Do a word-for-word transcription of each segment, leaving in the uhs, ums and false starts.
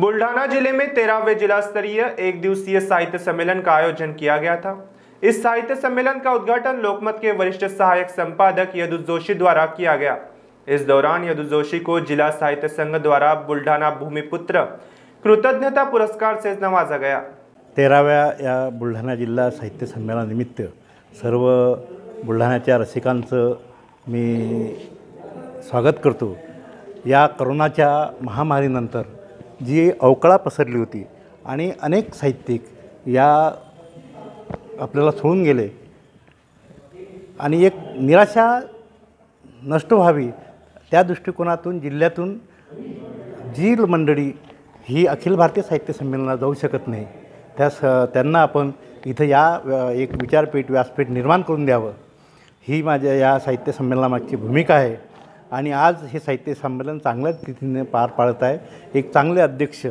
बुलढाणा जिले में तेरहवें जिला स्तरीय एक दिवसीय साहित्य सम्मेलन का आयोजन किया गया था। इस साहित्य सम्मेलन का उद्घाटन लोकमत के वरिष्ठ सहायक संपादक यदुनाथ जोशी द्वारा किया गया। इस दौरान यदुनाथ जोशी को जिला साहित्य संघ द्वारा बुलढाणा भूमिपुत्र कृतज्ञता पुरस्कार से नवाजा गया। तेरहव्या या बुलढाणा जिल्हा साहित्य संमेलनानिमित्त सर्व बुलढाण्याच्या रसिकांचं मी स्वागत करतो। या कोरोनाच्या महामारीनंतर जी अवकळा पसरली होती आणि अनेक साहित्यिक या आपल्याला सोडून गेले आणि एक निराशा नष्ट व्हावी त्या दृष्टिकोनातून जिल्ह्यातून जी मंडळी ही अखिल भारतीय साहित्य संमेलनाला जाऊ शकत नाही त्यास त्यांना आपण इथं या एक विचारपीठ व्यासपीठ निर्माण करून द्यावं ही माझ्या या साहित्य संमेलनामागची भूमिका आहे। आणि आज हे साहित्य संमेलन चांगल्या तिथीने पार पाडत आहे। एक चांगले अध्यक्ष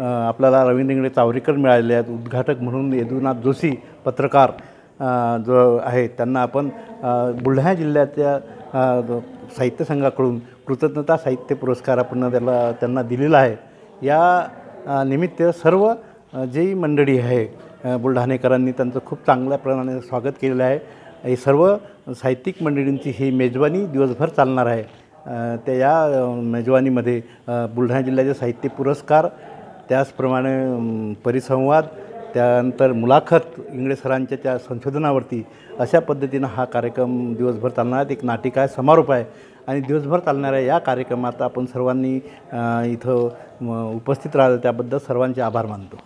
आपल्याला रवींद्रंगणे तावरेकर मिळाले आहेत। उद्घाटक म्हणून यदुनाथ जोशी पत्रकार जो आहेत त्यांना आपण बुलढाणा जिल्ह्याच्या साहित्य संघाकडून कृतज्ञता साहित्य पुरस्कार आपण त्याला त्यांना दिलेला आहे। या निमित्त सर्व जी मंडळी आहे बुलढाणेकरांनी त्यांचं खूप चांगल्या प्रमाणाने स्वागत केलेलं आहे। हे सर्व साहित्यिक मंडळींची ही मेजवानी दिवसभर चालणार आहे। त्या या मेजवानीमध्ये बुलढाणा जिल्ह्याचे साहित्य पुरस्कार, त्याचप्रमाणे परिसंवाद, त्यानंतर मुलाखत इंगळे सरांच्या त्या संशोधनावरती अशा पद्धतीनं हा कार्यक्रम दिवसभर चालणार आहे। एक नाटिका आहे, समारोप आहे आणि दिवसभर चालणाऱ्या या कार्यक्रमात आपण सर्वांनी इथं उपस्थित राहिलं त्याबद्दल सर्वांचे आभार मानतो।